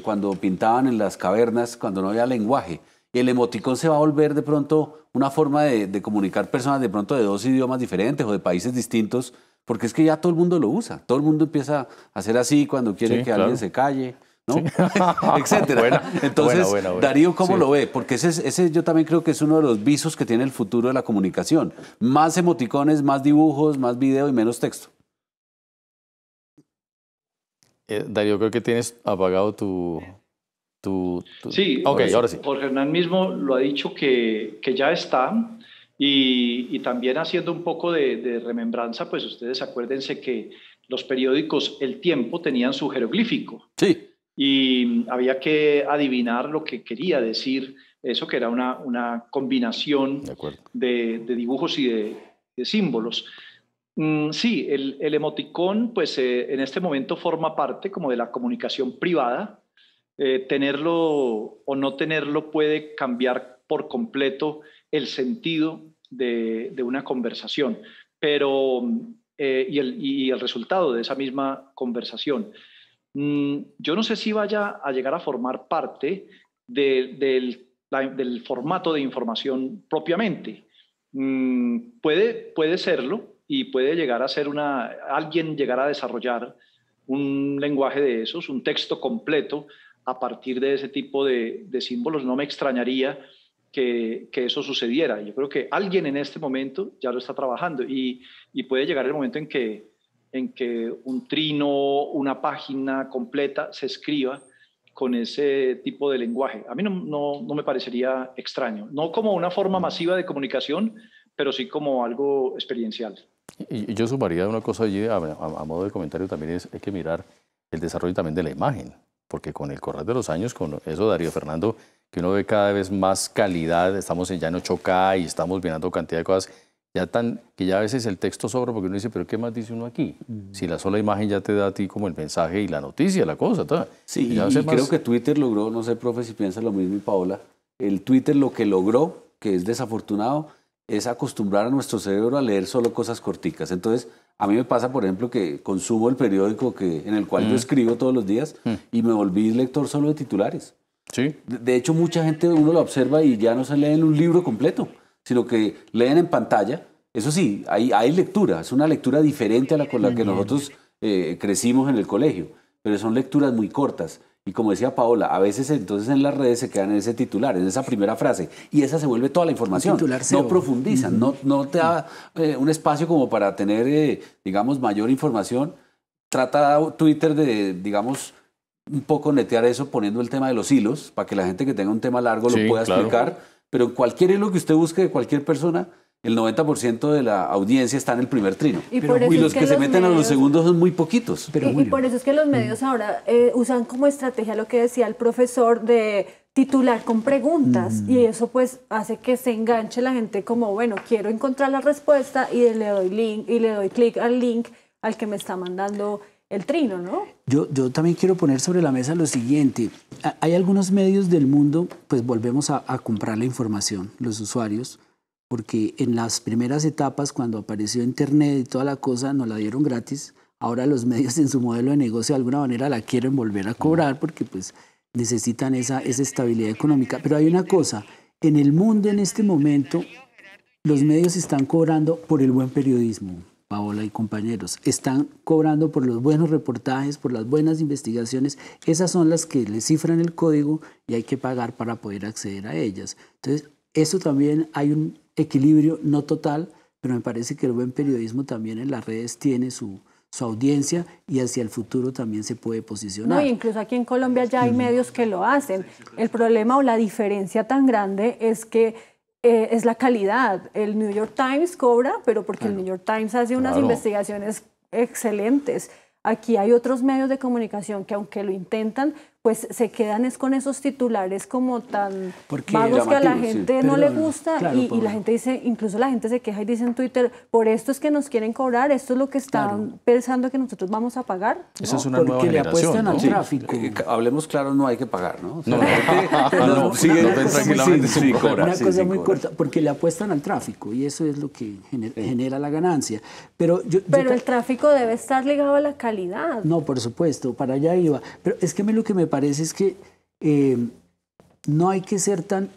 cuando pintaban en las cavernas, cuando no había lenguaje. Y el emoticón se va a volver de pronto una forma de comunicar personas de pronto de dos idiomas diferentes o de países distintos, porque es que ya todo el mundo lo usa, todo el mundo empieza a hacer así cuando quiere alguien se calle, ¿no? Sí. Etcétera. Entonces, Darío, ¿cómo lo ve? Porque ese yo también creo que es uno de los visos que tiene el futuro de la comunicación. Más emoticones, más dibujos, más video y menos texto. Darío, creo que tienes apagado tu... Sí, okay, ahora sí. Jorge Hernán mismo lo ha dicho que ya está... Y también haciendo un poco de remembranza, pues ustedes acuérdense que los periódicos El Tiempo tenían su jeroglífico. Sí. Y había que adivinar lo que quería decir eso, que era una combinación de dibujos y de símbolos. Sí, el emoticón, pues en este momento forma parte como de la comunicación privada. Tenerlo o no tenerlo puede cambiar por completo el sentido de una conversación, pero, y el resultado de esa misma conversación. Yo no sé si vaya a llegar a formar parte del formato de información propiamente. Puede serlo y puede llegar a ser alguien llegar a desarrollar un lenguaje de esos, un texto completo a partir de ese tipo de símbolos. No me extrañaría que eso sucediera. Yo creo que alguien en este momento ya lo está trabajando y puede llegar el momento en que un trino, una página completa se escriba con ese tipo de lenguaje. A mí no me parecería extraño, no como una forma masiva de comunicación, pero sí como algo experiencial. Y yo sumaría una cosa allí, a modo de comentario también, hay que mirar el desarrollo también de la imagen, porque con el correr de los años, con eso, Darío Fernando, que uno ve cada vez más calidad, estamos ya en 8K y estamos mirando cantidad de cosas que ya a veces el texto sobra, porque uno dice, pero ¿qué más dice uno aquí? Si la sola imagen ya te da a ti como el mensaje y la noticia, la cosa. Sí, y creo que Twitter logró, no sé, profe, si piensa lo mismo y Paola, el Twitter lo que logró, que es desafortunado, es acostumbrar a nuestro cerebro a leer solo cosas corticas. Entonces, a mí me pasa, por ejemplo, que consumo el periódico en el cual yo escribo todos los días y me volví lector solo de titulares. Sí. De hecho, mucha gente, uno lo observa y ya no se leen un libro completo, sino que leen en pantalla. Eso sí, hay lectura, es una lectura diferente a la con la que nosotros crecimos en el colegio, pero son lecturas muy cortas. Y como decía Paola, a veces entonces en las redes se quedan en ese titular, en esa primera frase, y esa se vuelve toda la información. No profundizan, no te da un espacio como para tener, digamos, mayor información. Trata Twitter de, digamos, un poco netear eso poniendo el tema de los hilos, para que la gente que tenga un tema largo lo pueda explicar. Pero en cualquier hilo que usted busque de cualquier persona, el 90% de la audiencia está en el primer trino. Y los que se meten a los segundos son muy poquitos. Y por eso es que los medios ahora usan como estrategia lo que decía el profesor de titular con preguntas. Y eso pues hace que se enganche la gente como, bueno, quiero encontrar la respuesta y le doy link y le doy clic al link al que me está mandando el trino, ¿no? Yo también quiero poner sobre la mesa lo siguiente. Hay algunos medios del mundo, pues volvemos a comprar la información, los usuarios, porque en las primeras etapas, cuando apareció Internet y toda la cosa, nos la dieron gratis. Ahora los medios en su modelo de negocio de alguna manera la quieren volver a cobrar porque pues necesitan esa estabilidad económica. Pero hay una cosa, en el mundo en este momento los medios están cobrando por el buen periodismo, Paola y compañeros. Están cobrando por los buenos reportajes, por las buenas investigaciones. Esas son las que le cifran el código y hay que pagar para poder acceder a ellas. Entonces, eso también hay un equilibrio, no total, pero me parece que el buen periodismo también en las redes tiene su audiencia y hacia el futuro también se puede posicionar. No, incluso aquí en Colombia ya hay medios que lo hacen. El problema o la diferencia tan grande es que es la calidad. El New York Times cobra, pero porque el New York Times hace unas investigaciones excelentes. Aquí hay otros medios de comunicación que aunque lo intentan, pues se quedan con esos titulares como tan vagos que a la gente no le gusta, y la gente dice, incluso la gente se queja y dice en Twitter, por esto es que nos quieren cobrar, esto es lo que están pensando que nosotros vamos a pagar. Eso es una nueva generación, le apuestan al tráfico. Hablemos claro, no hay que pagar, ¿no? Una cosa muy corta, porque le apuestan al tráfico y eso es lo que genera la ganancia. Pero el tráfico debe estar ligado a la calidad. No, por supuesto, para allá iba. Pero es que lo que me parece es que no hay que ser tan...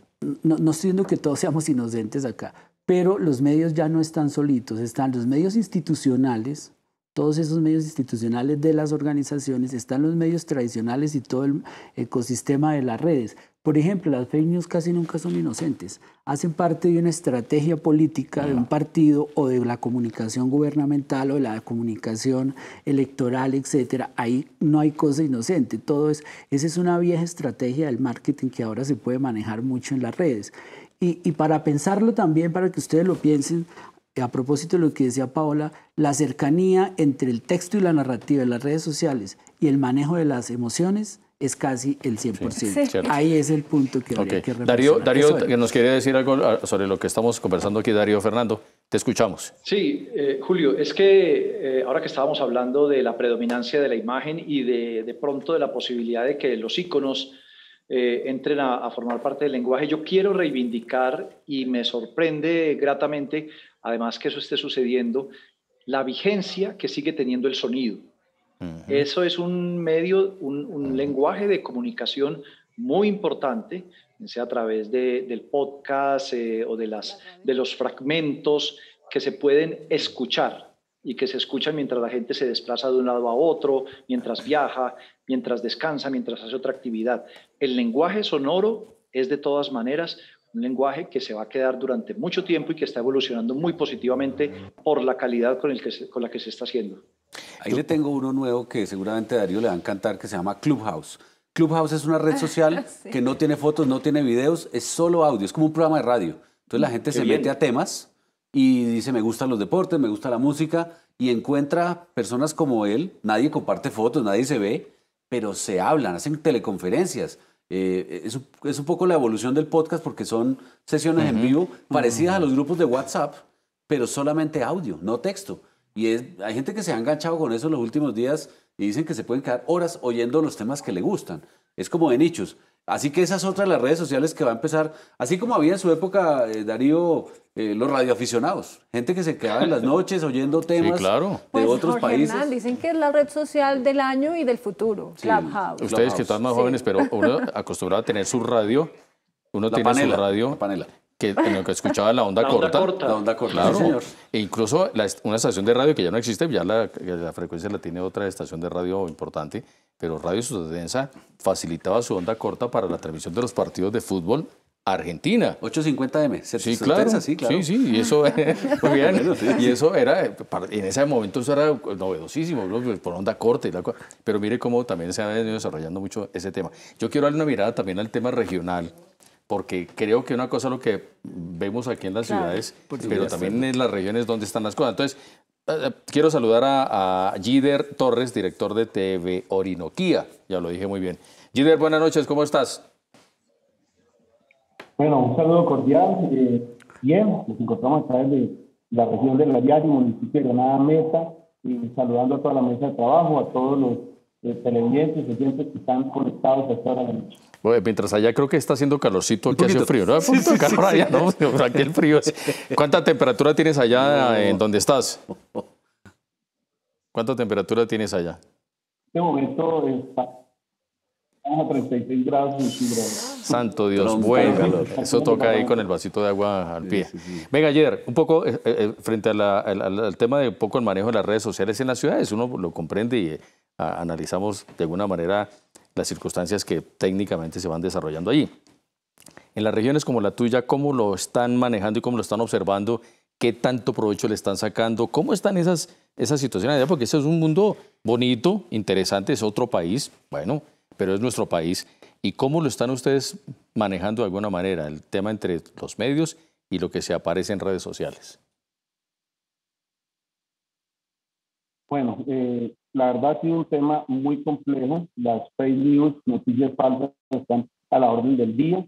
No estoy diciendo que todos seamos inocentes acá, pero los medios ya no están solitos, están los medios institucionales, todos esos medios institucionales de las organizaciones, están los medios tradicionales y todo el ecosistema de las redes. Por ejemplo, las fake news casi nunca son inocentes, hacen parte de una estrategia política de un partido o de la comunicación gubernamental o de la comunicación electoral, etcétera. Ahí no hay cosa inocente, esa es una vieja estrategia del marketing que ahora se puede manejar mucho en las redes. Y para pensarlo también, para que ustedes lo piensen, a propósito de lo que decía Paola, la cercanía entre el texto y la narrativa en las redes sociales y el manejo de las emociones es casi el 100%. Sí, sí. Ahí es el punto que habría que revisar. Darío, que nos quiere decir algo sobre lo que estamos conversando aquí, Darío Fernando. Te escuchamos. Sí, Julio, es que ahora que estábamos hablando de la predominancia de la imagen y de pronto de la posibilidad de que los íconos entren a formar parte del lenguaje, yo quiero reivindicar, y me sorprende gratamente, además que eso esté sucediendo, la vigencia que sigue teniendo el sonido. Eso es un medio, un lenguaje de comunicación muy importante, sea a través del podcast o de los fragmentos que se pueden escuchar y que se escuchan mientras la gente se desplaza de un lado a otro, mientras viaja, mientras descansa, mientras hace otra actividad. El lenguaje sonoro es de todas maneras un lenguaje que se va a quedar durante mucho tiempo y que está evolucionando muy positivamente por la calidad con la que se está haciendo. Ahí le tengo uno nuevo que seguramente a Darío le va a encantar, que se llama Clubhouse. Clubhouse es una red social que no tiene fotos, no tiene videos, es solo audio, es como un programa de radio. Entonces la gente se mete a temas y dice, me gustan los deportes, me gusta la música, y encuentra personas como él. Nadie comparte fotos, nadie se ve, pero se hablan, hacen teleconferencias. Es un poco la evolución del podcast, porque son sesiones en vivo parecidas a los grupos de WhatsApp, pero solamente audio, no texto. Y hay gente que se ha enganchado con eso en los últimos días y dicen que se pueden quedar horas oyendo los temas que le gustan. Es como de nichos. Así que esas otras las redes sociales que va a empezar, así como había en su época, Darío, los radioaficionados, gente que se quedaba en las noches oyendo temas de otros países. Jorge Hernán, dicen que es la red social del año y del futuro, Clubhouse. Ustedes Clubhouse, que están más jóvenes, pero uno acostumbrado a tener su radio, uno la tiene panela, su radio. La panela. Que en lo que escuchaba la onda corta. Claro, sí, señor. E incluso una estación de radio que ya no existe, ya la frecuencia la tiene otra estación de radio importante, pero Radio Sustadensa facilitaba su onda corta para la transmisión de los partidos de fútbol Argentina. 850M. Sí, claro. Sí, claro. Sí, sí, y eso, muy bien, y eso era, en ese momento eso era novedosísimo, por onda corta y pero mire cómo también se ha venido desarrollando mucho ese tema. Yo quiero darle una mirada también al tema regional, porque creo que una cosa es lo que vemos aquí en las ciudades, pero también en las regiones donde están las cosas. Entonces, quiero saludar a Jider Torres, director de TV Orinoquía. Ya lo dije muy bien. Jider, buenas noches, ¿cómo estás? Bueno, un saludo cordial. Bien, nos encontramos a través de la región del Guayas, municipio de Granada Mesa, y saludando a toda la mesa de trabajo, a todos los televidentes y oyentes que están conectados hasta ahora de la noche. Bueno, mientras allá creo que está haciendo calorcito, aquí hace frío, ¿no? Aquí el frío es. ¿Cuánta temperatura tienes allá en donde estás? ¿Cuánta temperatura tienes allá? En este momento estamos a 36 grados centígrados. Santo Dios, buen calor. Eso toca ahí con el vasito de agua al pie. Sí, sí, sí. Venga, Jider, un poco frente al tema de un poco el manejo de las redes sociales en las ciudades, uno lo comprende y analizamos de alguna manera las circunstancias que técnicamente se van desarrollando allí. En las regiones como la tuya, ¿cómo lo están manejando y cómo lo están observando? ¿Qué tanto provecho le están sacando? ¿Cómo están esas situaciones? Porque ese es un mundo bonito, interesante, es otro país, bueno, pero es nuestro país. ¿Y cómo lo están ustedes manejando de alguna manera? El tema entre los medios y lo que se aparece en redes sociales. Bueno, la verdad ha sido un tema muy complejo. Las fake news, noticias falsas, están a la orden del día.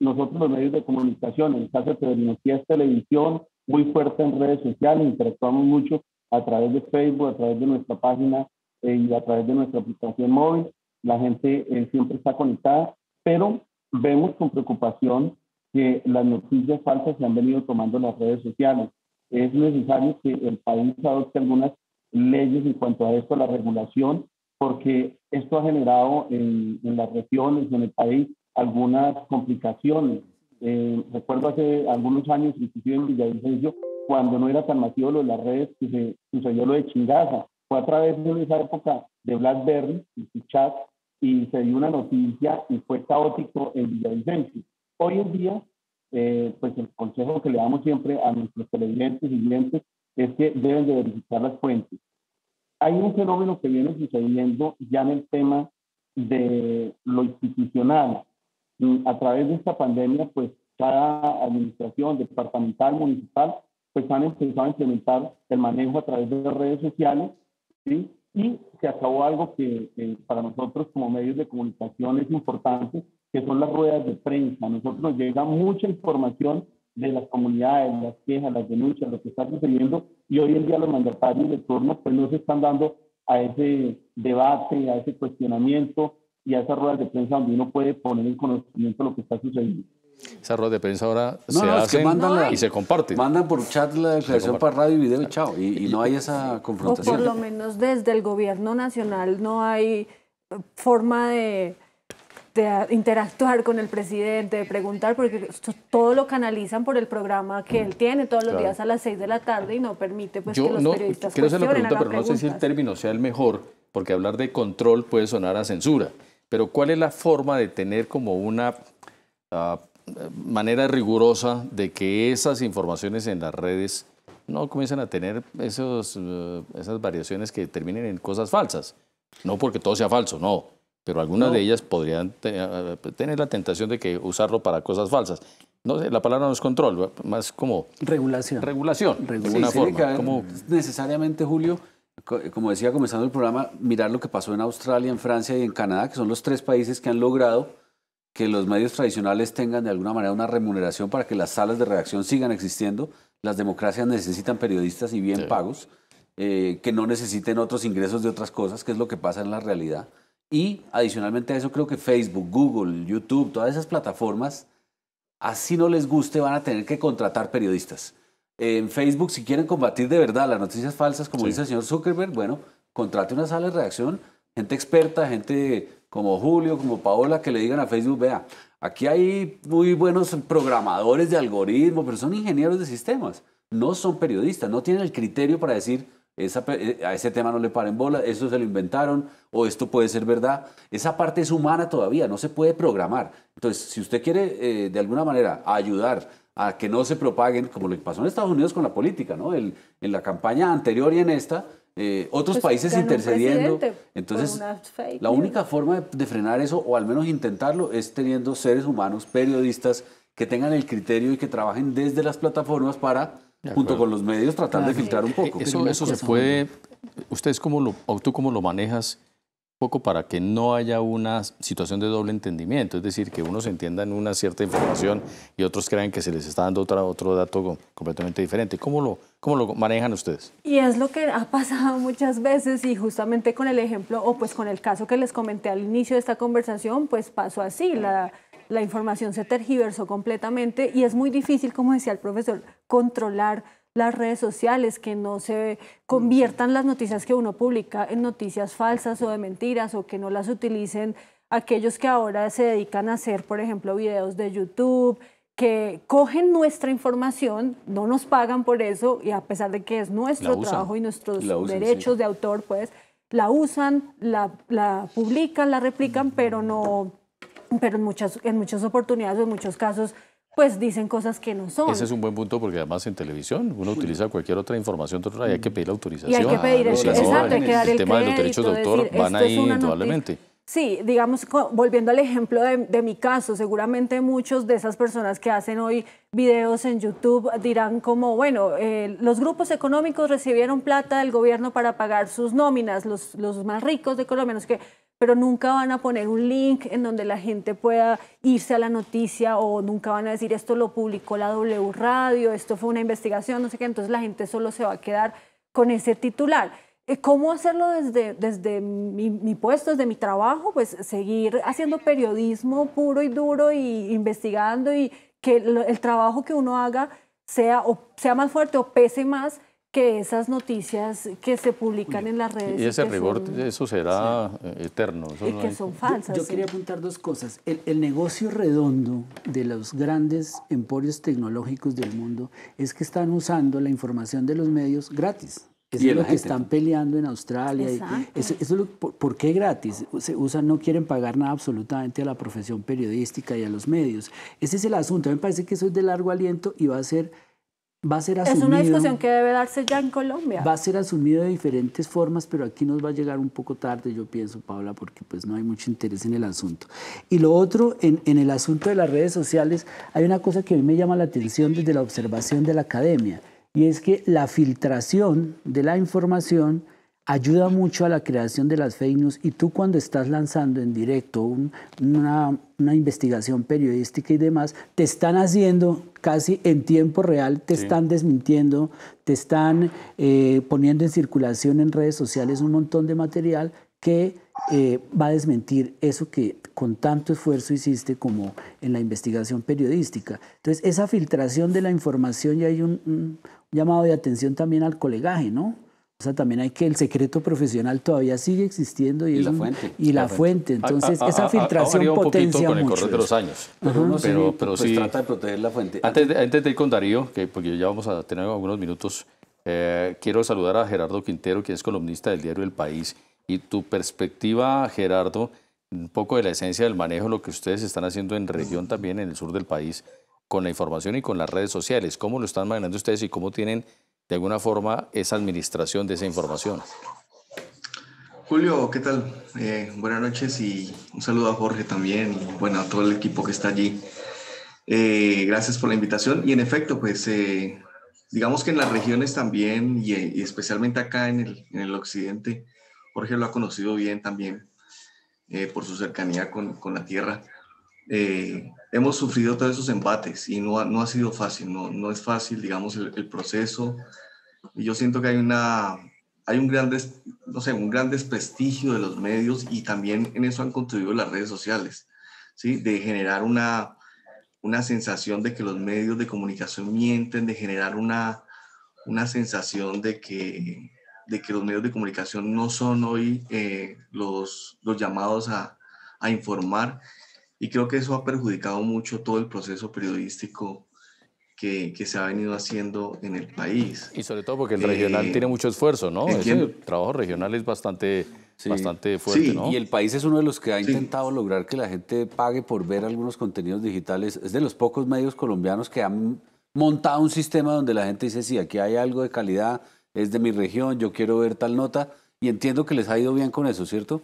Nosotros los medios de comunicación, en el caso de tecnología es televisión, muy fuerte en redes sociales, interactuamos mucho a través de Facebook, a través de nuestra página y a través de nuestra aplicación móvil. La gente siempre está conectada, pero vemos con preocupación que las noticias falsas se han venido tomando en las redes sociales. Es necesario que el país adopte algunas leyes en cuanto a esto, la regulación, porque esto ha generado en las regiones, en el país, algunas complicaciones. Recuerdo hace algunos años, inclusive en Villavicencio, cuando no era tan masivo lo de las redes, que se sucedió lo de Chingaza. Fue a través de esa época de BlackBerry y su chat, y se dio una noticia y fue caótico en Villavicencio. Hoy en día, pues el consejo que le damos siempre a nuestros televidentes y clientes es que deben de verificar las fuentes. Hay un fenómeno que viene sucediendo ya en el tema de lo institucional. A través de esta pandemia, pues cada administración departamental, municipal, pues han empezado a implementar el manejo a través de las redes sociales, ¿sí? Y se acabó algo que para nosotros como medios de comunicación es importante, que son las ruedas de prensa. A nosotros nos llega mucha información de las comunidades, las quejas, las denuncias, lo que está sucediendo, y hoy en día los mandatarios de turno pues no se están dando a ese debate, a ese cuestionamiento y a esas ruedas de prensa donde uno puede poner en conocimiento lo que está sucediendo. Esas ruedas de prensa ahora se hacen y se comparten. Mandan por chat la declaración para radio y video, chao, y no hay esa confrontación. O por lo menos desde el gobierno nacional no hay forma de interactuar con el presidente, de preguntar, porque todo lo canalizan por el programa que él tiene todos los días a las 6 de la tarde y no permite pues, que los periodistas quiero hacer la pregunta, pero no sé si el término sea el mejor, porque hablar de control puede sonar a censura. Pero ¿cuál es la forma de tener como una manera rigurosa de que esas informaciones en las redes no comiencen a tener esas variaciones que terminen en cosas falsas? No porque todo sea falso, no. Pero algunas de ellas podrían tener la tentación de que usarlo para cosas falsas. No sé, la palabra no es control, más como... Regulación. Regulación, de una forma. Como... Necesariamente, Julio, como decía comenzando el programa, mirar lo que pasó en Australia, en Francia y en Canadá, que son los tres países que han logrado que los medios tradicionales tengan de alguna manera una remuneración para que las salas de redacción sigan existiendo. Las democracias necesitan periodistas y bien pagos, que no necesiten otros ingresos de otras cosas, que es lo que pasa en la realidad. Y adicionalmente a eso creo que Facebook, Google, YouTube, todas esas plataformas, así no les guste, van a tener que contratar periodistas. En Facebook, si quieren combatir de verdad las noticias falsas, como dice el señor Zuckerberg, bueno, contrate una sala de redacción, gente experta, gente como Julio, como Paola, que le digan a Facebook, vea, aquí hay muy buenos programadores de algoritmos, pero son ingenieros de sistemas, no son periodistas, no tienen el criterio para decir... a ese tema no le paren bola, eso se lo inventaron, o esto puede ser verdad. Esa parte es humana todavía, no se puede programar. Entonces, si usted quiere de alguna manera ayudar a que no se propaguen, como lo que pasó en Estados Unidos con la política, ¿no? En la campaña anterior y en esta, otros países intercediendo. Entonces, la única forma de frenar eso, o al menos intentarlo, es teniendo seres humanos, periodistas, que tengan el criterio y que trabajen desde las plataformas para... junto con los medios, tratar de filtrar un poco. Eso se puede... ¿Ustedes cómo lo manejas un poco para que no haya una situación de doble entendimiento? Es decir, que unos entiendan una cierta información y otros crean que se les está dando otro dato completamente diferente. ¿Cómo lo manejan ustedes? Y es lo que ha pasado muchas veces y justamente con el ejemplo, o pues con el caso que les comenté al inicio de esta conversación, pues pasó así, la información se tergiversó completamente y es muy difícil, como decía el profesor, controlar las redes sociales, que no se conviertan las noticias que uno publica en noticias falsas o de mentiras, o que no las utilicen aquellos que ahora se dedican a hacer, por ejemplo, videos de YouTube, que cogen nuestra información, no nos pagan por eso, y a pesar de que es nuestro trabajo y nuestros derechos de autor, pues la usan, la publican, la replican, pero no... Pero en muchas oportunidades o en muchos casos, pues dicen cosas que no son. Ese es un buen punto porque además en televisión uno utiliza cualquier otra información y hay que pedir la autorización. Y hay que pedir el tema de los derechos de autor van ahí indudablemente. Sí, digamos, volviendo al ejemplo de mi caso, seguramente muchos de esas personas que hacen hoy videos en YouTube dirán como, bueno, los grupos económicos recibieron plata del gobierno para pagar sus nóminas, los más ricos de Colombia, los que... pero nunca van a poner un link en donde la gente pueda irse a la noticia, o nunca van a decir esto lo publicó la W Radio, esto fue una investigación, no sé qué, entonces la gente solo se va a quedar con ese titular. ¿Cómo hacerlo desde mi puesto, desde mi trabajo? Pues seguir haciendo periodismo puro y duro y investigando, y que el trabajo que uno haga sea más fuerte o pese más que esas noticias que se publican en las redes. Y ese rigor, eso será eterno. Eso y no que hay... son falsas. Yo quería apuntar dos cosas. El negocio redondo de los grandes emporios tecnológicos del mundo es que están usando la información de los medios gratis. Eso es lo que están peleando en Australia. ¿Por qué gratis? Se usan, no quieren pagar nada absolutamente a la profesión periodística y a los medios. Ese es el asunto. A mí me parece que eso es de largo aliento y va a ser... va a ser asumido. Es una discusión que debe darse ya en Colombia. Va a ser asumido de diferentes formas, pero aquí nos va a llegar un poco tarde, yo pienso, Paola, porque pues no hay mucho interés en el asunto. Y lo otro, en el asunto de las redes sociales, hay una cosa que a mí me llama la atención desde la observación de la academia, y es que la filtración de la información ayuda mucho a la creación de las fake news, y tú cuando estás lanzando en directo una investigación periodística y demás, te están haciendo casi en tiempo real, te están desmintiendo, te están poniendo en circulación en redes sociales un montón de material que va a desmentir eso que con tanto esfuerzo hiciste como en la investigación periodística. Entonces, esa filtración de la información, ya hay un llamado de atención también al colegaje, ¿no? O sea, también hay que el secreto profesional todavía sigue existiendo y la fuente. Y la fuente. Entonces, esa filtración potencia mucho. Ha variado un poquito con el correr de los años. Pero sí, trata de proteger la fuente. Antes de ir con Darío, que porque ya vamos a tener algunos minutos, quiero saludar a Gerardo Quintero, que es columnista del diario El País. Y tu perspectiva, Gerardo, un poco de la esencia del manejo, lo que ustedes están haciendo en región también, en el sur del país, con la información y con las redes sociales. ¿Cómo lo están manejando ustedes y cómo tienen de alguna forma esa administración de esa información? Julio, ¿qué tal? Buenas noches y un saludo a Jorge también y bueno, a todo el equipo que está allí. Gracias por la invitación y en efecto, pues digamos que en las regiones también y especialmente acá en el occidente, Jorge lo ha conocido bien también por su cercanía con la tierra. Hemos sufrido todos esos embates y no ha sido fácil, no es fácil, digamos, el proceso. Y yo siento que hay un gran desprestigio de los medios y también en eso han contribuido las redes sociales, ¿sí? De generar una sensación de que los medios de comunicación mienten, de generar una sensación de que los medios de comunicación no son hoy los llamados a informar. Y creo que eso ha perjudicado mucho todo el proceso periodístico que se ha venido haciendo en el país. Y sobre todo porque el regional tiene mucho esfuerzo, ¿no? El trabajo regional es bastante fuerte, sí, ¿no? Y el país es uno de los que ha intentado lograr que la gente pague por ver algunos contenidos digitales. Es de los pocos medios colombianos que han montado un sistema donde la gente dice, sí, aquí hay algo de calidad, es de mi región, yo quiero ver tal nota. Y entiendo que les ha ido bien con eso, ¿cierto?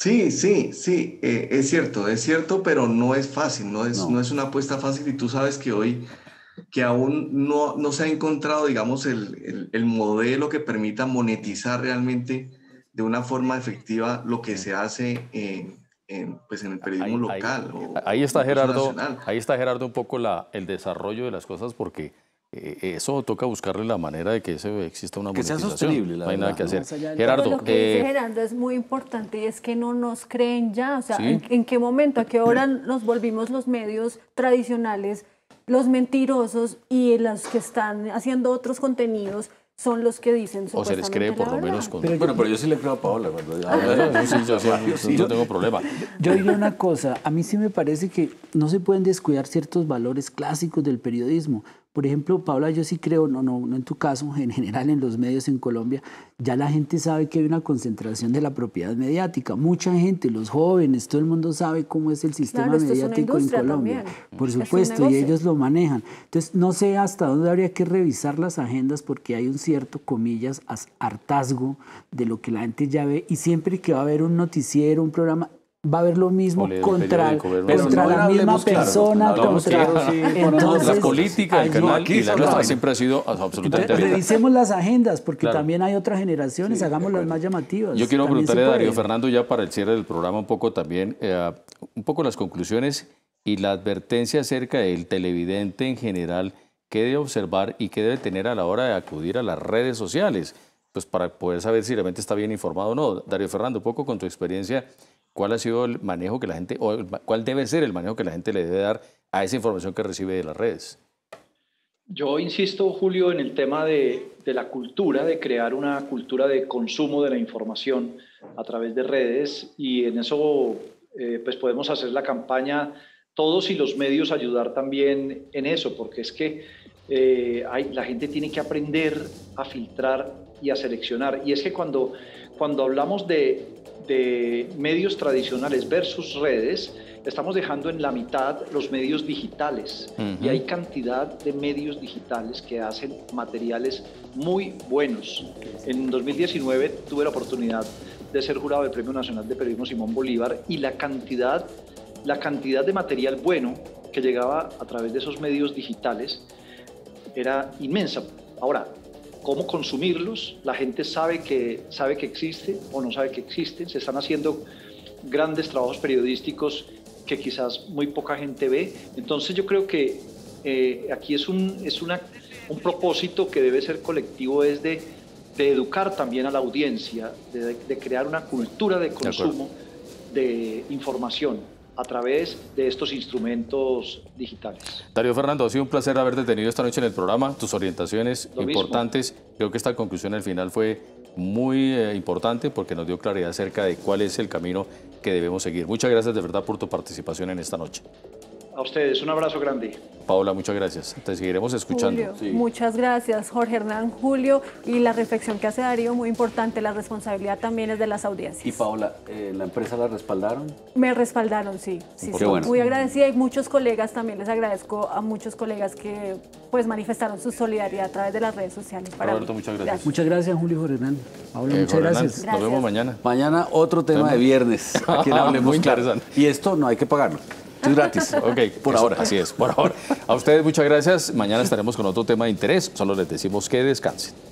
Sí, es cierto, pero no es fácil, no es una apuesta fácil y tú sabes que hoy, que aún no se ha encontrado, digamos, el modelo que permita monetizar realmente de una forma efectiva lo que se hace en el periodismo local. Ahí está Gerardo un poco el desarrollo de las cosas porque eso toca buscarle la manera de que eso exista una monetización. Que sea sostenible, la verdad. No hay nada que hacer. Gerardo, lo que dice Gerardo es muy importante y es que no nos creen ya. O sea, ¿sí? ¿En qué momento, a qué hora nos volvimos los medios tradicionales, los mentirosos y los que están haciendo otros contenidos? Son los que dicen o se les cree por lo menos con... Pero yo sí le creo a Paola, ¿verdad? Sí, yo no tengo problema. Yo diría una cosa, a mí sí me parece que no se pueden descuidar ciertos valores clásicos del periodismo. Por ejemplo, Paola, yo sí creo, no en tu caso, en general en los medios en Colombia, ya la gente sabe que hay una concentración de la propiedad mediática. Mucha gente, los jóvenes, todo el mundo sabe cómo es el sistema mediático en Colombia. También. Por supuesto, y ellos lo manejan. Entonces, no sé hasta dónde habría que revisar las agendas porque hay un cierto, comillas, hartazgo de lo que la gente ya ve y siempre que va a haber un noticiero, un programa, va a haber lo mismo contra la misma persona, contra las políticas, el canal y la nuestra siempre ha sido absolutamente abierta. Revisemos las agendas porque también hay otras generaciones, hagamos las más llamativas. Yo quiero preguntarle a Darío Fernando ya para el cierre del programa un poco también, un poco las conclusiones y la advertencia acerca del televidente en general, qué debe observar y qué debe tener a la hora de acudir a las redes sociales, pues para poder saber si realmente está bien informado o no. Darío Fernando, un poco con tu experiencia, ¿cuál ha sido el manejo que la gente, o cuál debe ser el manejo que la gente le debe dar a esa información que recibe de las redes? Yo insisto, Julio, en el tema de la cultura, de crear una cultura de consumo de la información a través de redes y en eso pues podemos hacer la campaña todos y los medios ayudar también en eso, porque es que la gente tiene que aprender a filtrar y a seleccionar. Y es que cuando hablamos de medios tradicionales versus redes, estamos dejando en la mitad los medios digitales. Uh-huh. Y hay cantidad de medios digitales que hacen materiales muy buenos. En 2019 tuve la oportunidad de ser jurado del Premio Nacional de Periodismo Simón Bolívar, y la cantidad de material bueno que llegaba a través de esos medios digitales era inmensa. Ahora, cómo consumirlos, la gente sabe que existe o no sabe que existen. Se están haciendo grandes trabajos periodísticos que quizás muy poca gente ve. Entonces yo creo que aquí es un propósito que debe ser colectivo, es de educar también a la audiencia, de crear una cultura de consumo de información a través de estos instrumentos digitales. Darío Fernando, ha sido un placer haberte tenido esta noche en el programa. Tus orientaciones importantes. Creo que esta conclusión al final fue muy importante, porque nos dio claridad acerca de cuál es el camino que debemos seguir. Muchas gracias de verdad por tu participación en esta noche. A ustedes, un abrazo grande. Paola, muchas gracias. Te seguiremos escuchando. Julio, sí. Muchas gracias, Jorge Hernán, Julio. Y la reflexión que hace Darío, muy importante, la responsabilidad también es de las audiencias. Y Paola, ¿la empresa la respaldaron? Me respaldaron, sí. Sí, sí. Bueno. Muy agradecida, y muchos colegas también, les agradezco a muchos colegas que pues manifestaron su solidaridad a través de las redes sociales. Para Roberto, muchas gracias. Muchas gracias, Julio, Jorge Hernán. Paola, muchas Jorge gracias. Hernán, nos vemos mañana. Mañana otro tema de viernes. Aquí en Hablemos Claro. Y esto no hay que pagarlo. Es gratis. Ok, por ahora. Así es, por ahora. A ustedes muchas gracias. Mañana estaremos con otro tema de interés. Solo les decimos que descansen.